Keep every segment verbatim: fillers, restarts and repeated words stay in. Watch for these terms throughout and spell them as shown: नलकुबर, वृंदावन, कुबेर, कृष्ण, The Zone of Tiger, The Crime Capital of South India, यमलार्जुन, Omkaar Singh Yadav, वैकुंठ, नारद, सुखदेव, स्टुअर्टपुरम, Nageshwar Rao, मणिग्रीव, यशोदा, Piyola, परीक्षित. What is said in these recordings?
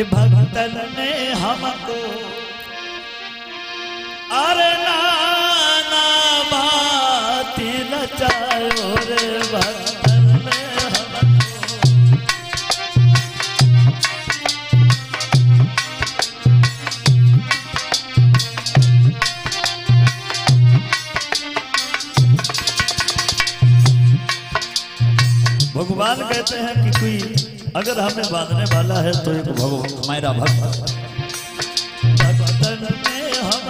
कि भक्तन ने हमको अरे नाना बाती नचायो रे भक्त भगवान कहते हैं कि कोई अगर हमें बांधने वाला है तो एक भगवान हमारा भक्त भक्तन में हम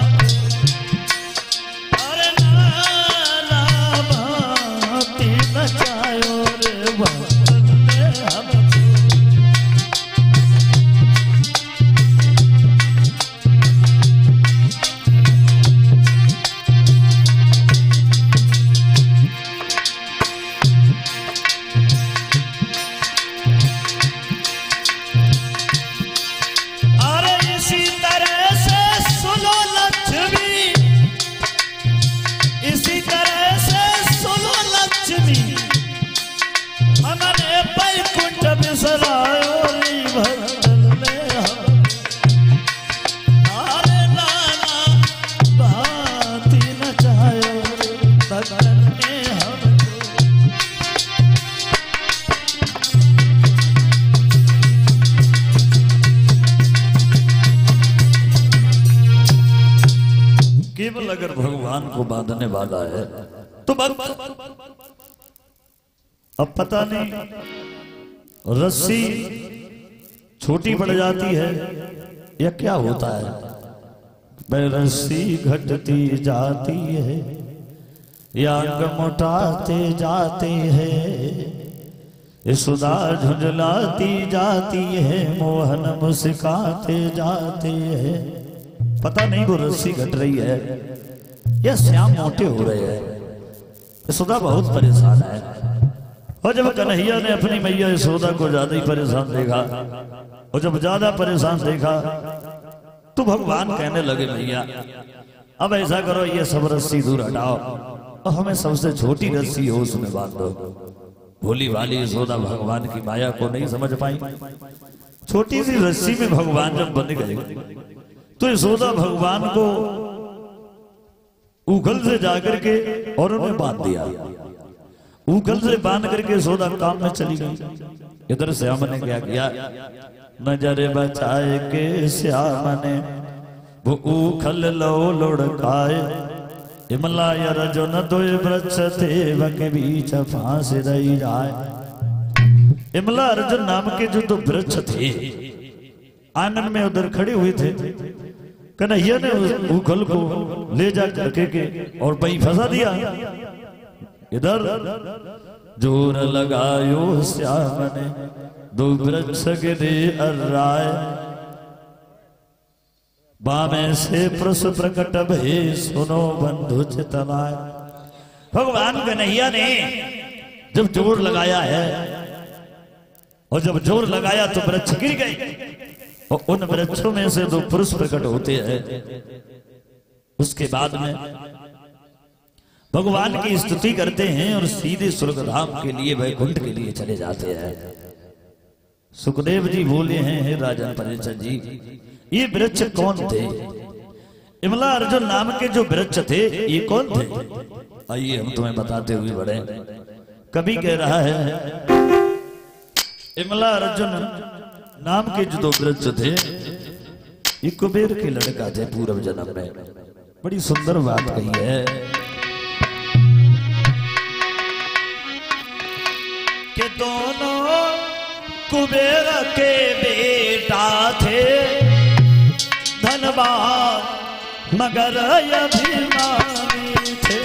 अरे नाना बाती नचायो रे भक्तन में हम अगर भगवान को बांधने वाला है तो भक्त। अब पता नहीं रस्सी छोटी पड़ जाती है या क्या होता है, रस्सी घटती जाती है या अंग मोटाते जाते हैं, सुधा झुंझलाती जाती है, मोहन मुस्काते जाते हैं। पता नहीं वो रस्सी घट रही है या श्याम मोटे हो रहे हैं। यशोदा बहुत परेशान है। और जब कन्हैया ने अपनी मैया यशोदा को ज्यादा ही परेशान देखा, और जब ज्यादा परेशान देखा तो भगवान कहने लगे मैया अब ऐसा करो ये सब रस्सी दूर हटाओ और हमें सबसे छोटी रस्सी हो उसमें बांधो। भोली वाली यशोदा भगवान की माया को नहीं समझ पाई। छोटी सी रस्सी में भगवान जब बंध गए तो यशोदा भगवान को उगल से जाकर के और उन्हें बांध दिया। उगल से बांध करके यशोदा काम में चली गई। इधर श्याम ने क्या किया, नजर बचाए के श्याम ने वो उखल लो लुढ़काए, यमलार्जुन दुई वृक्ष देव के बीच फांस रही जाए। यमलार्जुन नाम के जो दो वृक्ष थे आनंद में उधर खड़े हुए थे। कन्हैया ने उस उखल को ले जा करके के और वहीं फंसा दिया। इधर जोर लगायो श्याम ने दो वृक्ष गिरे अर्राय, बामे से प्रस प्रकट भे सुनो बंधु चितनाय। भगवान कन्हैया ने जब जोर लगाया है और जब जोर लगाया तो वृक्ष गिर गए और उन वृक्षों में से दो पुरुष प्रकट होते हैं। उसके बाद में भगवान की स्तुति करते हैं और सीधे स्वर्गधाम के लिए वैकुंठ के लिए चले जाते हैं। सुखदेव जी बोले हैं, हे राजन परीक्षित जी ये वृक्ष कौन थे? यमलार्जुन नाम के जो वृक्ष थे ये कौन थे? आइए हम तुम्हें बताते हुए बढ़े। कभी कह रहा है यमलार्जुन नाम के जो दो वृक्ष थे ये कुबेर के लड़का थे पूर्व जन्म में। बड़ी सुंदर बात कही है कि दोनों कुबेर के बेटा थे, धनवान मगर अभिमानी थे।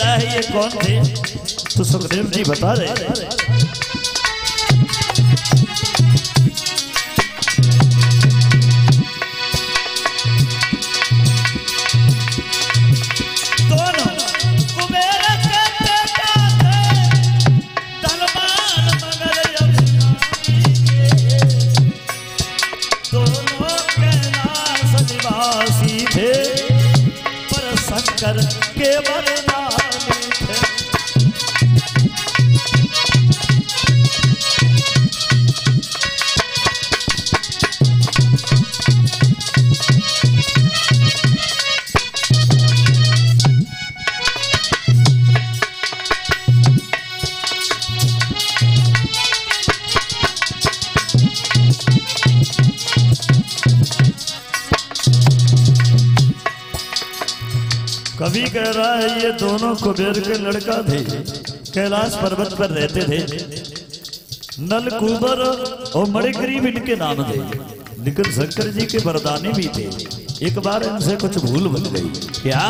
कह रहा है ये कौन थे, तो सुखदेव जी बता रहे। कभी कह रहा है ये दोनों कुबेर के लड़का थे, कैलाश पर्वत पर रहते थे। नलकुबर और मणिग्रीव इनके नाम थे, लेकिन शंकर जी के वरदानी भी थे। एक बार इनसे कुछ भूल बन गई। क्या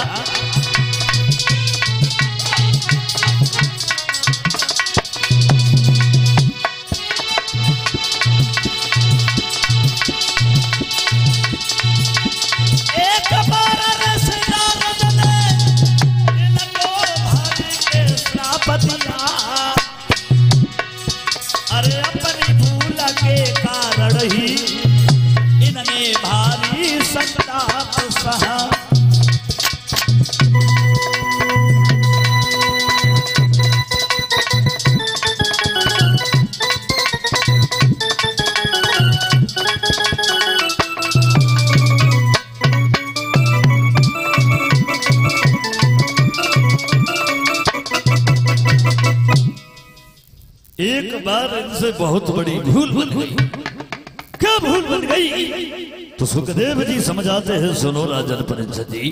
एक बार इनसे बहुत बड़ी भूल बन गई। क्या भूल बन गई? तो सुखदेव जी समझाते हैं, सुनो राजन परिषद जी,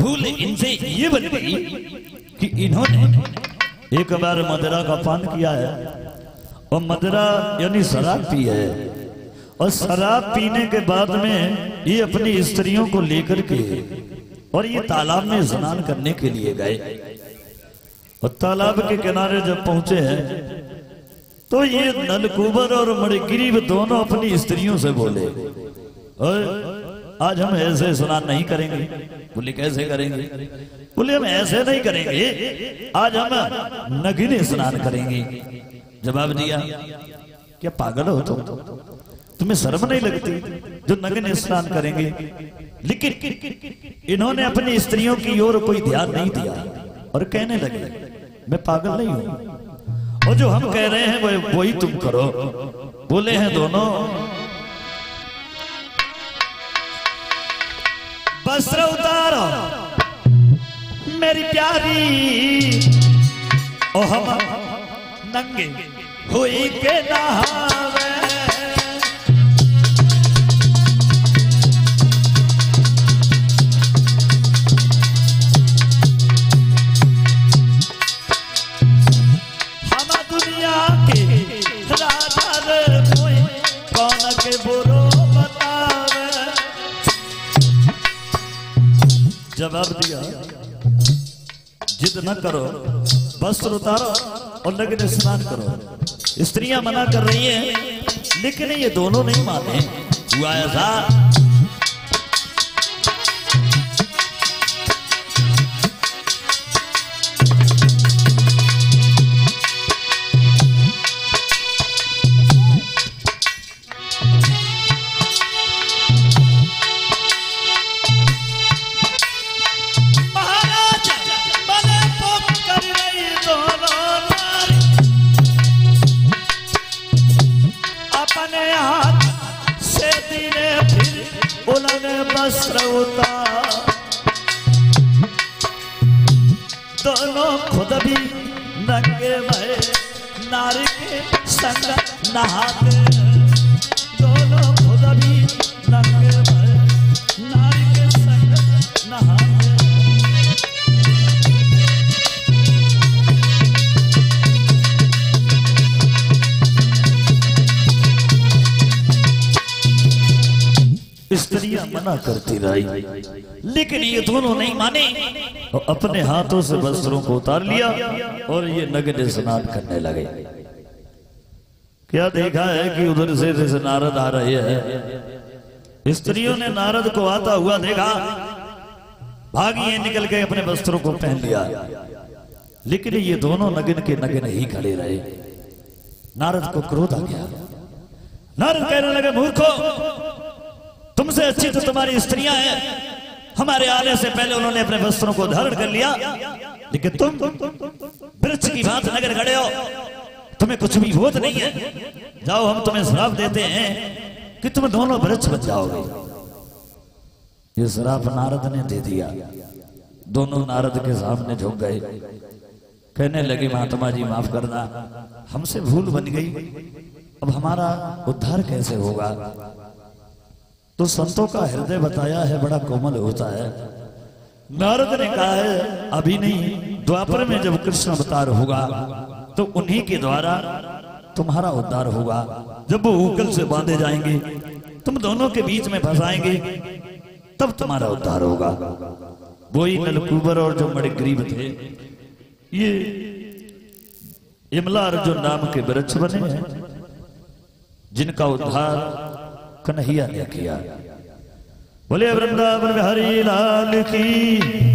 भूल इनसे ये बन गई कि इन्होंने एक बार मदिरा का पान किया है और मदिरा यानी शराब पी है, और शराब पीने के बाद में ये अपनी स्त्रियों को लेकर के और ये तालाब में स्नान करने के लिए गए। और तालाब के किनारे जब पहुंचे हैं तो ये नलकुबर और मणिग्रीव दोनों अपनी स्त्रियों से बोले, और आज हम ऐसे स्नान नहीं करेंगे। बोले कैसे करेंगे? बोले हम ऐसे नहीं करेंगे, आज हम नगीने स्नान करेंगे। जवाब दिया, क्या पागल हो तुम? तुम्हें शर्म नहीं लगती जो नगीने स्नान करेंगे? लेकिन इन्होंने अपनी स्त्रियों की ओर कोई ध्यान नहीं दिया और कहने लगे मैं पागल नहीं हूं, और जो हम कह रहे हैं वो वही तुम करो। बोले हैं दोनों, वस्त्र उतारो मेरी प्यारी, ओ हम नंगे हुई के नहावे। जवाब दिया, जिद न करो, वस्त्र उतारो और नग्न स्नान करो। स्त्रियां मना कर रही हैं, लेकिन ये दोनों नहीं माने। हुआ ऐसा स्त्रियां मना करती रही, लेकिन ये दोनों नहीं माने और अपने हाथों से वस्त्रों को उतार लिया और ये नग्न स्नान करने लगे। क्या देखा है कि उधर से जैसे नारद आ रहे हैं, स्त्रियों ने नारद को आता हुआ देखा, भागी निकल के अपने वस्त्रों को पहन लिया, लेकिन ये दोनों नग्न के नग्न ही खड़े रहे। नारद को क्रोध आ गया। नारद कहने लगे, मूर्खो, तुमसे अच्छी तो तुम्हारी स्त्रियां हैं, हमारे आने से पहले उन्होंने अपने वस्त्रों को धारण कर लिया, लेकिन तुम वृक्ष की बात नगर खड़े हो, तुम्हें कुछ भी बोध नहीं है। जाओ, हम तुम्हें श्राप देते हैं कि तुम दोनों वृक्ष बच जाओगे। ये श्राप नारद ने दे दिया। दोनों नारद के सामने झुक गए, कहने लगे, महात्मा जी माफ करना, हमसे भूल बन गई, अब हमारा उद्धार कैसे होगा। तो संतों का हृदय बताया है बड़ा कोमल होता है। नारद ने कहा है, अभी नहीं, द्वापर में जब कृष्ण अवतार होगा तो उन्हीं के द्वारा तुम्हारा उद्धार होगा। जब वो उंगल से बांधे जाएंगे, तुम दोनों के बीच में फंसाएंगे, तब तुम्हारा उद्धार होगा। वही नलकुबर और जो मणिग्रीव थे, ये यमलार्जुन नाम के वृक्ष बने जिनका उद्धार कन्हैया ने किया। बोले वृंदावन हरि लाल की।